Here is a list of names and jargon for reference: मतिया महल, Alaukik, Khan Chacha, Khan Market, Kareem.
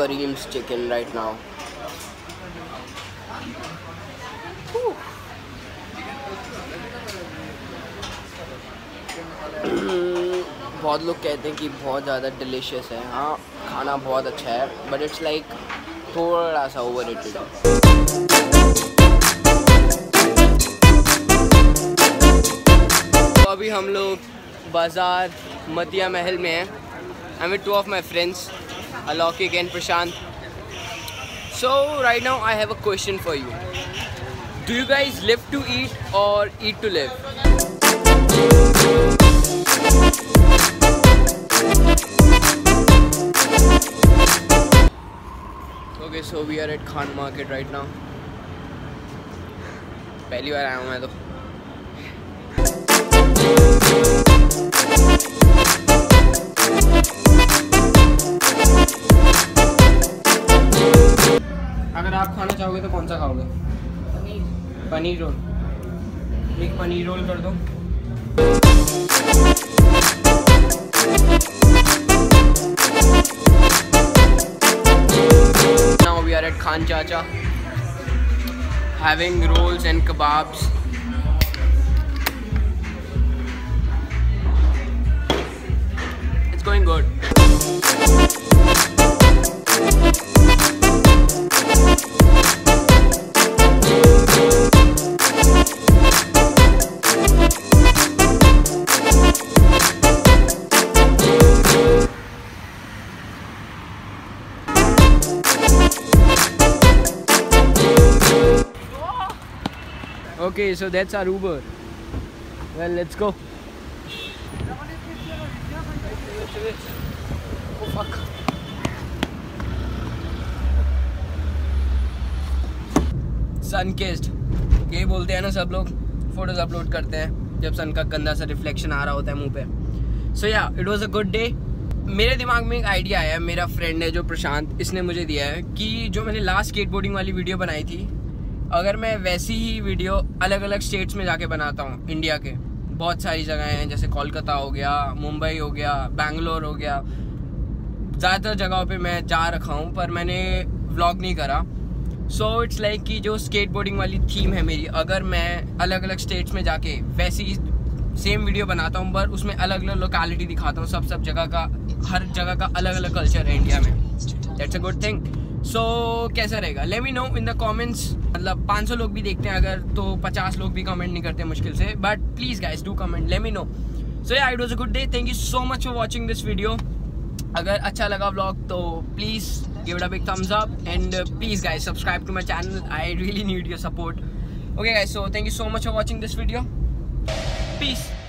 Kareem's chicken right now. बहुत लोग कहते हैं कि बहुत ज़्यादा डिलीशियस है. हाँ, खाना बहुत अच्छा है, बट इट्स लाइक थोड़ा सा ओवररेटेड है. अभी हम लोग बाज़ार मतिया महल में हैं. I am with two of my friends, Alaukik and Prashant. So right now I have a question for you. Do you guys live to eat or eat to live? Okay, so we are at Khan Market right now. पहली बार आया हूँ मैं तो. अगर आप खाना चाहोगे तो कौन सा खाओगे? पनीर, पनीर रोल. एक पनीर रोल कर दो. Now we are at Khan Chacha, having rolls and kebabs. It's going good. Okay, so that's our Uber. Well, let's go. Oh fuck. Sun-kissed. ये बोलते हैं ना सब लोग, फोटोज अपलोड करते हैं जब सन का गंदा सा रिफ्लेक्शन आ रहा होता है मुंह पे. सो या, it was a good day. मेरे दिमाग में एक आइडिया आया. मेरा फ्रेंड है जो प्रशांत, इसने मुझे दिया है कि जो मैंने लास्ट स्केटबोर्डिंग वाली वीडियो बनाई थी, अगर मैं वैसी ही वीडियो अलग अलग स्टेट्स में जाके बनाता हूँ. इंडिया के बहुत सारी जगहें हैं, जैसे कोलकाता हो गया, मुंबई हो गया, बैंगलोर हो गया. ज़्यादातर जगहों पे मैं जा रखा हूँ पर मैंने व्लॉग नहीं करा. सो इट्स लाइक कि जो स्केटबोर्डिंग वाली थीम है मेरी, अगर मैं अलग अलग स्टेट्स में जाके वैसी सेम वीडियो बनाता हूँ पर उसमें अलग अलग लोकेलिटी दिखाता हूँ. सब जगह का, हर जगह का अलग अलग कल्चर है इंडिया में. That's a good thing. So कैसा रहेगा, let me know in the comments. मतलब 500 लोग भी देखते हैं अगर, तो 50 लोग भी कमेंट नहीं करते मुश्किल से. But please guys do comment, let me know. So या, it was a good day. Thank you so much for watching this video. अगर अच्छा लगा व्लॉग तो please give it a big thumbs up and please guys subscribe to my channel. I really need your support. Okay guys, so thank you so much for watching this video. Piece.